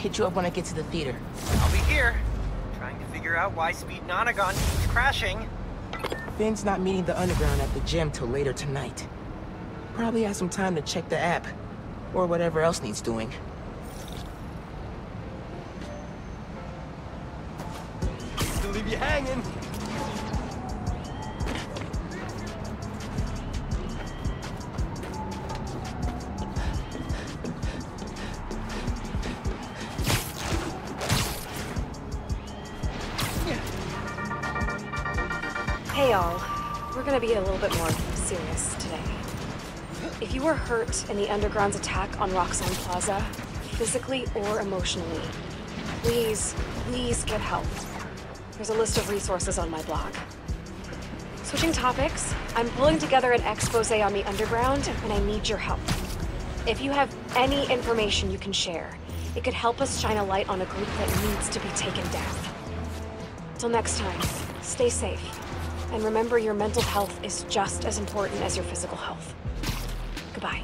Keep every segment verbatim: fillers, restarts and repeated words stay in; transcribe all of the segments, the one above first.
hit you up when I get to the theater. I'll be here, trying to figure out why Speed Nonagon keeps crashing. Finn's not meeting the underground at the gym till later tonight. Probably have some time to check the app, or whatever else needs doing. Used to leave you hanging. Hey all, we're gonna be a little bit more serious today. If you were hurt in the Underground's attack on Roxxon Plaza, physically or emotionally, please, please get help. There's a list of resources on my blog. Switching topics, I'm pulling together an expose on the Underground, and I need your help. If you have any information you can share, it could help us shine a light on a group that needs to be taken down. Till next time, stay safe. And remember, your mental health is just as important as your physical health. Goodbye.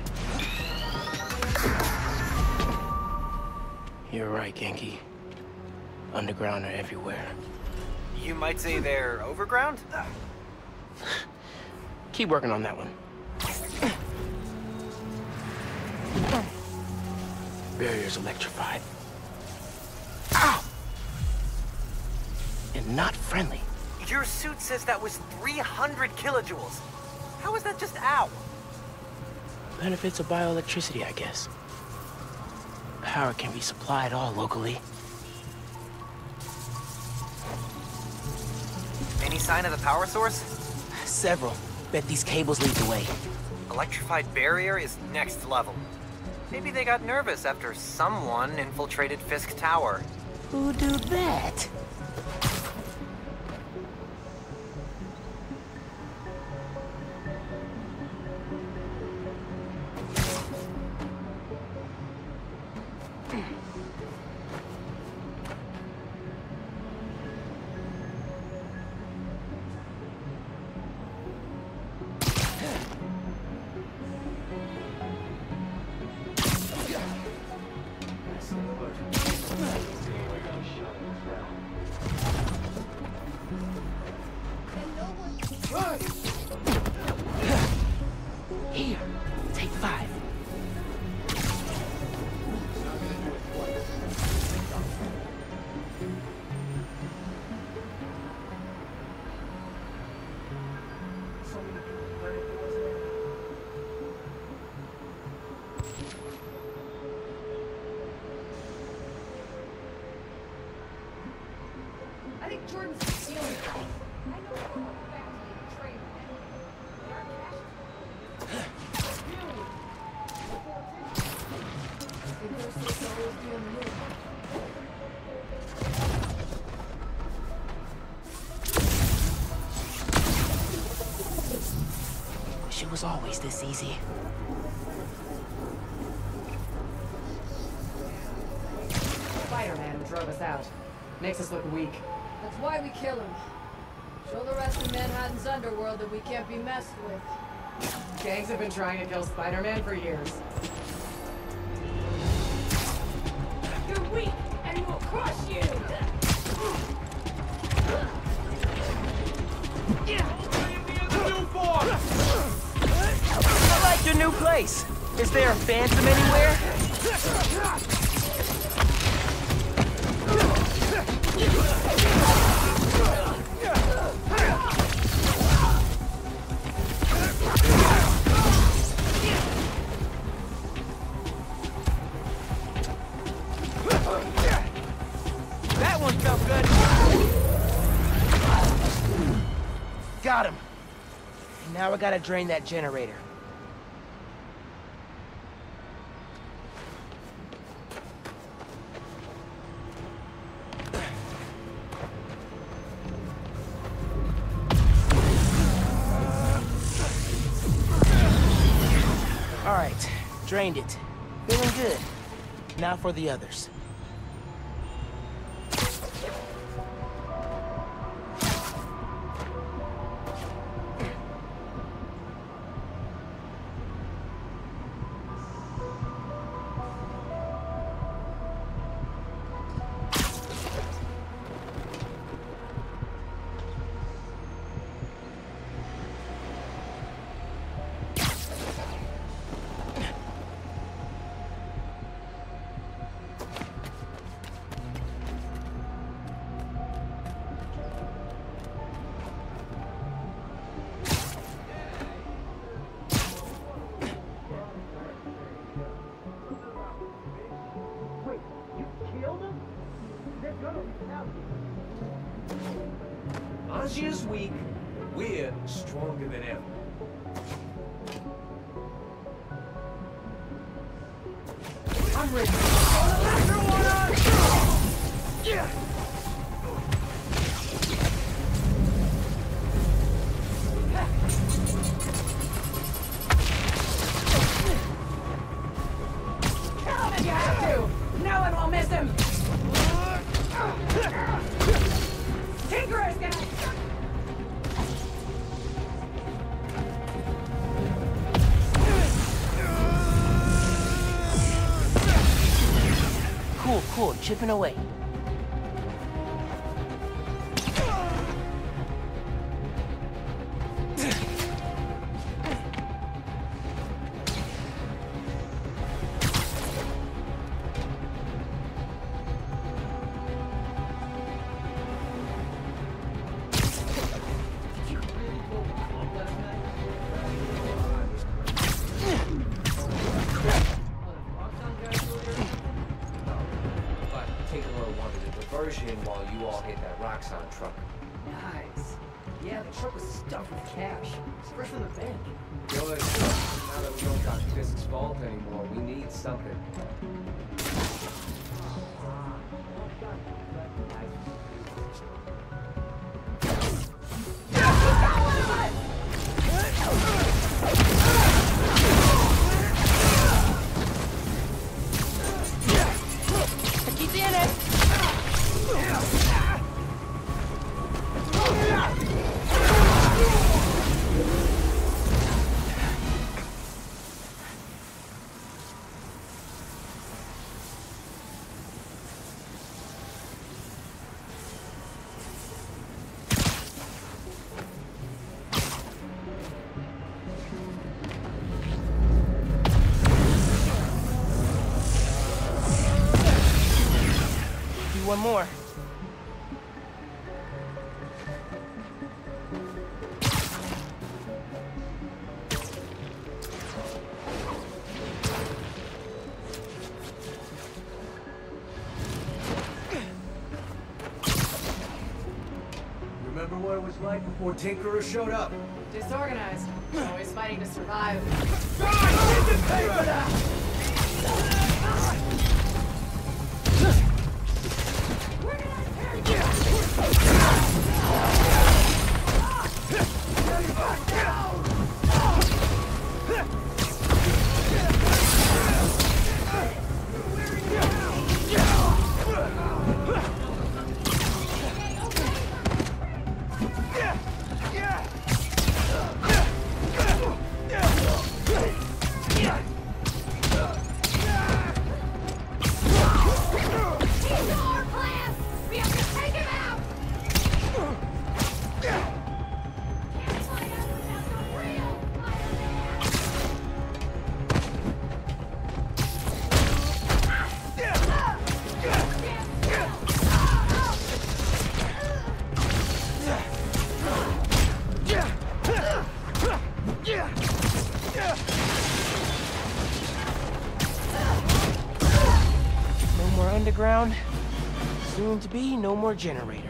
You're right, Genki. Underground are everywhere. You might say they're overground? Keep working on that one. Barrier's electrified. Ow! And not friendly. Your suit says that was three hundred kilojoules. How is that just ow? Benefits of bioelectricity, I guess. Power can be supplied all locally. Any sign of the power source? Several. Bet these cables lead the way. Electrified barrier is next level. Maybe they got nervous after someone infiltrated Fisk Tower. Who do that? Here, take five. I think Jordan's stealing. I know we're going back to the train. Wish it was always this easy. Spider-Man drove us out. Makes us look weak. That's why we kill him. Show the rest of Manhattan's underworld that we can't be messed with. Gangs have been trying to kill Spider-Man for years. You're weak, and we'll crush you! I like your new place! Is there a phantom anywhere? That one felt good. Got him. And now I gotta drain that generator. All right, drained it. Feeling good. Now for the others. Asia's weak. We're stronger than ever. I'm ready. Oh, the yeah. Chipping away. Truck. Nice. Yeah, the truck was stuffed with cash. Fresh from the bank. Good. Now that we don't got Fisk's vault anymore, we need something. One more. Remember what it was like before Tinkerer showed up? Disorganized. Always fighting to survive. Underground, soon to be no more generator.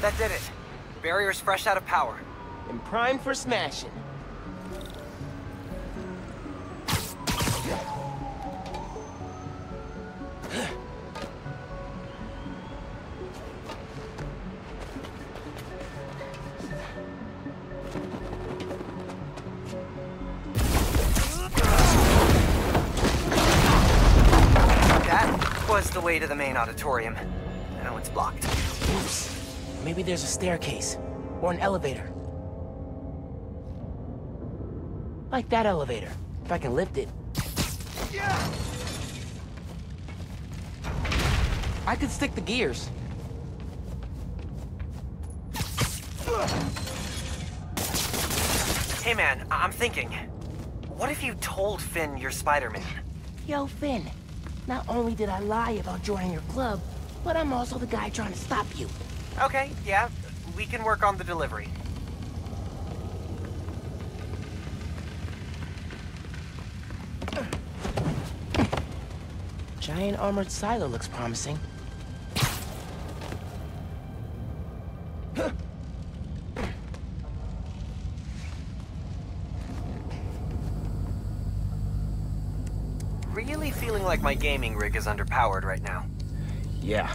That did it. Barrier's fresh out of power. And primed for smashing. Way to the main auditorium. Now it's blocked. Oops. Maybe there's a staircase or an elevator. Like that elevator. If I can lift it. Yeah! I could stick the gears. Hey man, I I'm thinking. What if you told Phin you're Spider-Man? Yo, Phin. Not only did I lie about joining your club, but I'm also the guy trying to stop you. Okay, yeah, we can work on the delivery. giant armored silo looks promising. Really feeling like my gaming rig is underpowered right now. Yeah.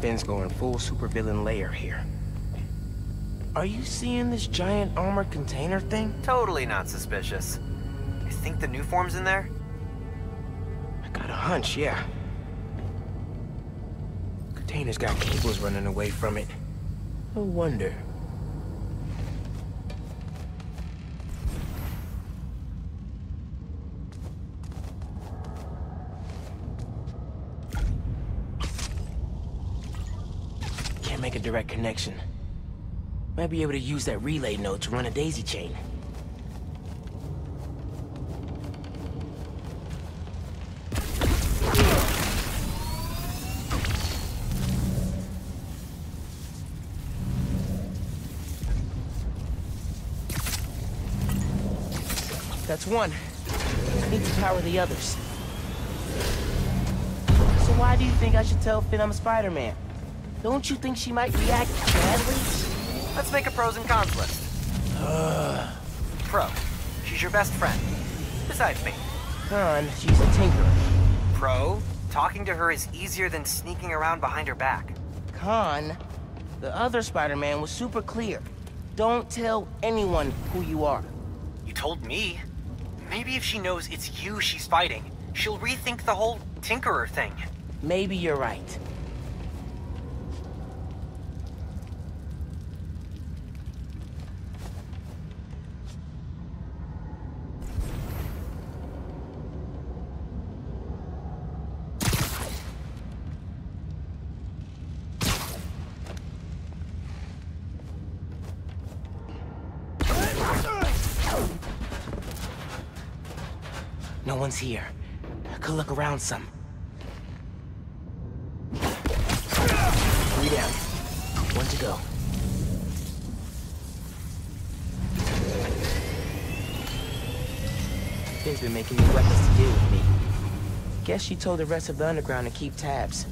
Finn's going full supervillain layer here. Are you seeing this giant armored container thing? Totally not suspicious. I think the Nuform's in there? I got a hunch, yeah. Container's got cables running away from it. No wonder. Can't make a direct connection. Might be able to use that relay node to run a daisy chain. That's one. I need to power the others. So why do you think I should tell Phin I'm Spider-Man? Don't you think she might react badly? Let's make a pros and cons list. Uh. Pro, she's your best friend. Besides me. Con, she's a tinkerer. Pro, talking to her is easier than sneaking around behind her back. Con, the other Spider-Man was super clear. Don't tell anyone who you are. You told me. Maybe if she knows it's you she's fighting, she'll rethink the whole Tinkerer thing. Maybe you're right. No one's here. I could look around some. Three down. One to go. Finn's been making new weapons to deal with me. Guess she told the rest of the underground to keep tabs.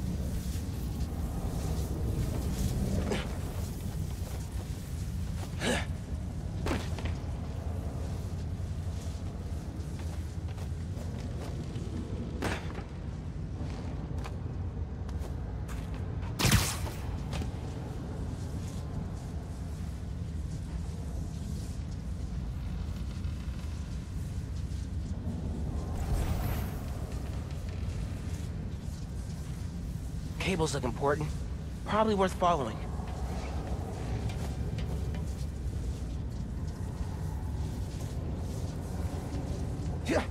Cables look important. Probably worth following. Yeah.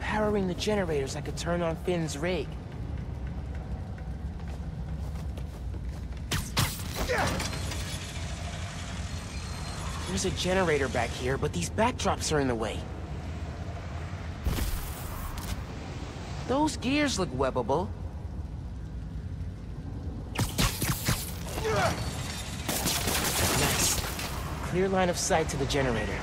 Powering the generators, I could turn on Finn's rig. There's a generator back here, but these backdrops are in the way. Those gears look webbable. Nice. Clear line of sight to the generator.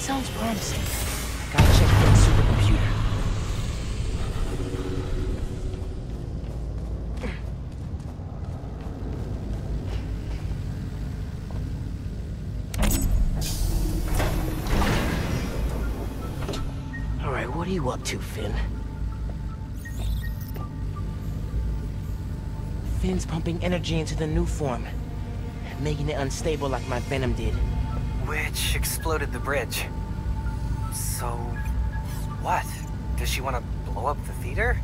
Sounds promising. Gotta check for that supercomputer. All right, what are you up to, Finn? Finn's pumping energy into the new form, making it unstable like my venom did. Which exploded the bridge. So, what? Does she want to blow up the theater?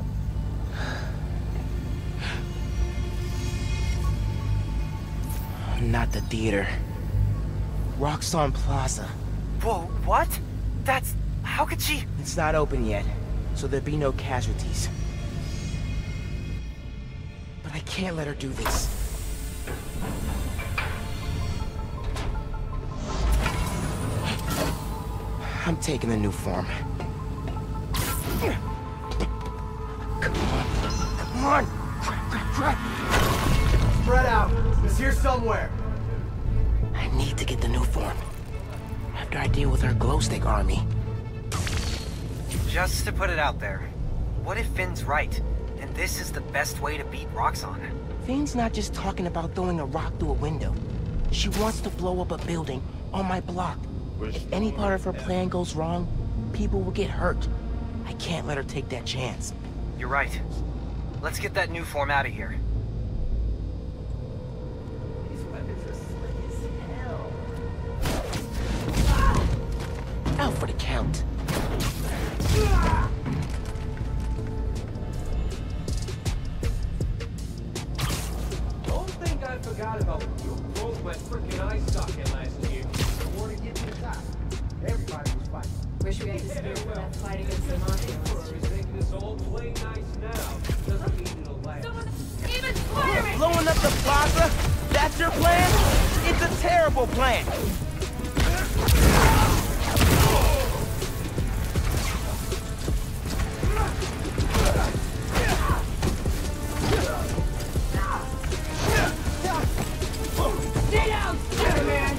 Not the theater. Roxxon Plaza. Whoa, what? That's... how could she... It's not open yet, so there'd be no casualties. But I can't let her do this. I'm taking the new form. Come on. Come on! Crap, crap, crap! Spread out! It's here somewhere! I need to get the new form. After I deal with our glow stick army. Just to put it out there, what if Finn's right, and this is the best way to beat Roxxon? Finn's not just talking about throwing a rock through a window. She wants to blow up a building on my block. If any part of her plan goes wrong, people will get hurt. I can't let her take that chance. You're right. Let's get that new form out of here. These weapons are slick as hell. Ah! Out for the count. Ah! Don't think I forgot about you. Both my freaking eye socket last year. Everybody was fighting. Wish we had to speak about that fight against the monsters. You're making this all play nice now. Doesn't mean it'll last. Someone, even Spider-Man! Blowing up the plaza? That's your plan? It's a terrible plan. Stay down, Spider-Man!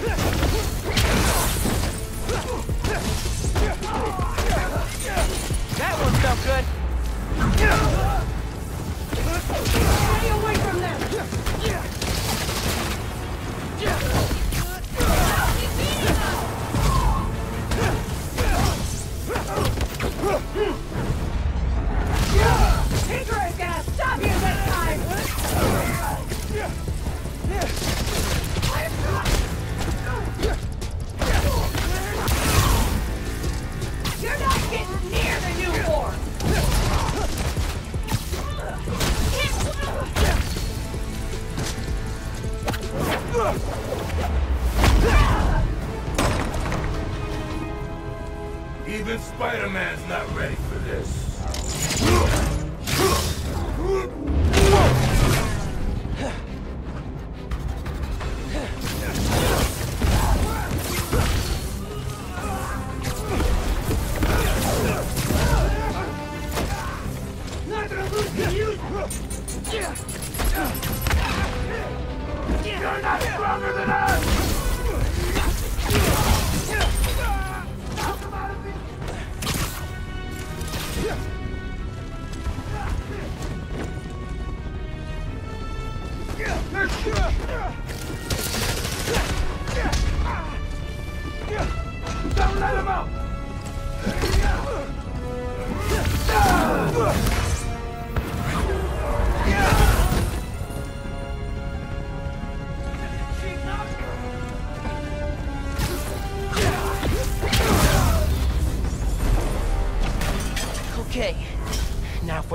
That one felt good. Stay away from them. Tinkerer is gonna stop you this time. You're not getting near the new war! Even Spider-Man's not ready for this.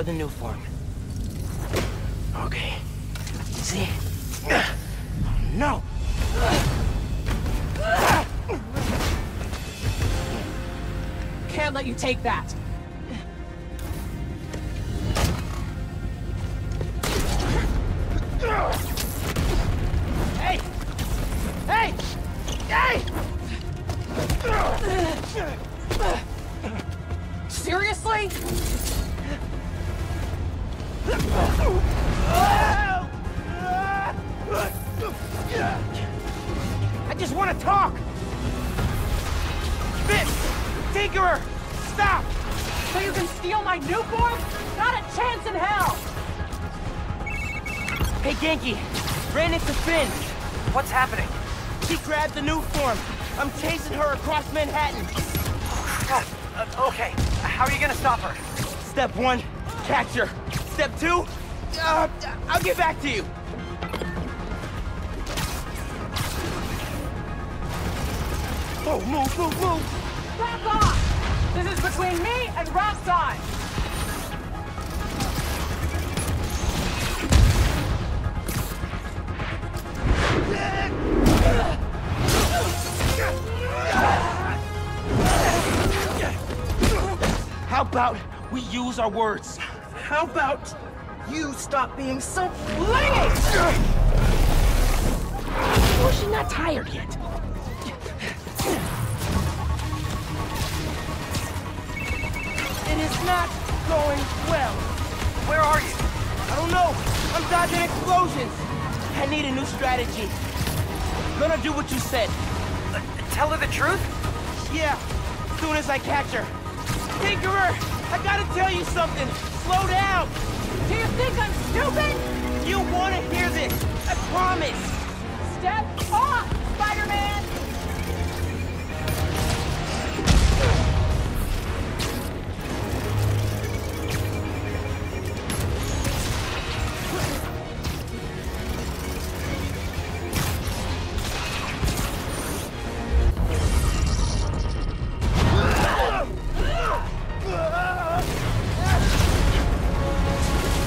The new form. Okay. See? Oh, no! Can't let you take that! Hey! Hey! Hey! Seriously? I just want to talk! Fisk! Tinkerer! Stop! So you can steal my new form? Not a chance in hell! Hey, Genki! Ran into Finn! What's happening? She grabbed the new form! I'm chasing her across Manhattan! Oh, crap! Uh, okay, how are you gonna stop her? Step one, capture. Step two, uh, I'll get back to you. Oh, move, move, move! Back off! This is between me and Roxxon! How about we use our words? How about you stop being so flingy? Oh, she's not tired yet. It is not going well. Where are you? I don't know. I'm dodging explosions. I need a new strategy. Gonna do what you said. Uh, tell her the truth? Yeah, as soon as I catch her. Tinkerer, I gotta tell you something. Slow down. Do you think I'm stupid? You wanna hear this. I promise. Step off, Spider-Man!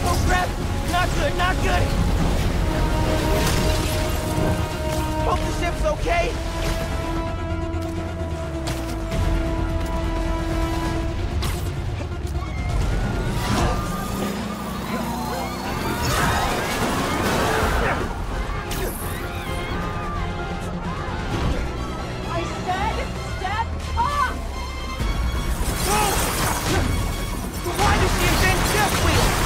Oh crap! Not good, not good! Hope the ship's okay! I said, step up! No! Why does she invent jet wheels?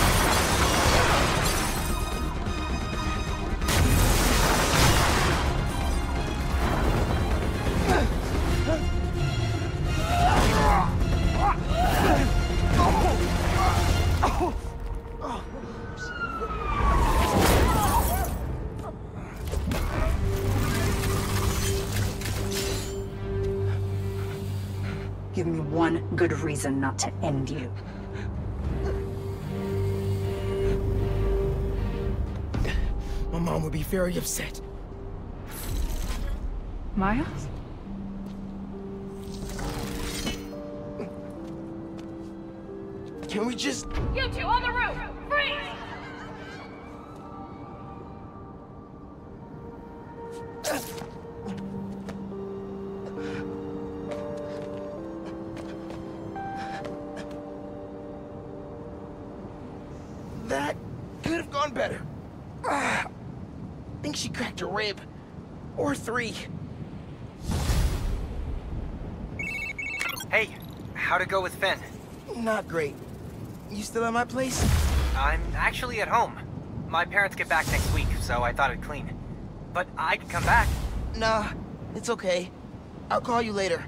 Give me one good reason not to end you. My mom would be very upset. Miles? Can we just... You two on the roof! Freeze! That could have gone better. I think she cracked a rib. Or three. Hey, how'd it go with Phin? Not great. You still at my place? I'm actually at home. My parents get back next week, so I thought I'd clean. But I could come back. Nah, it's okay. I'll call you later.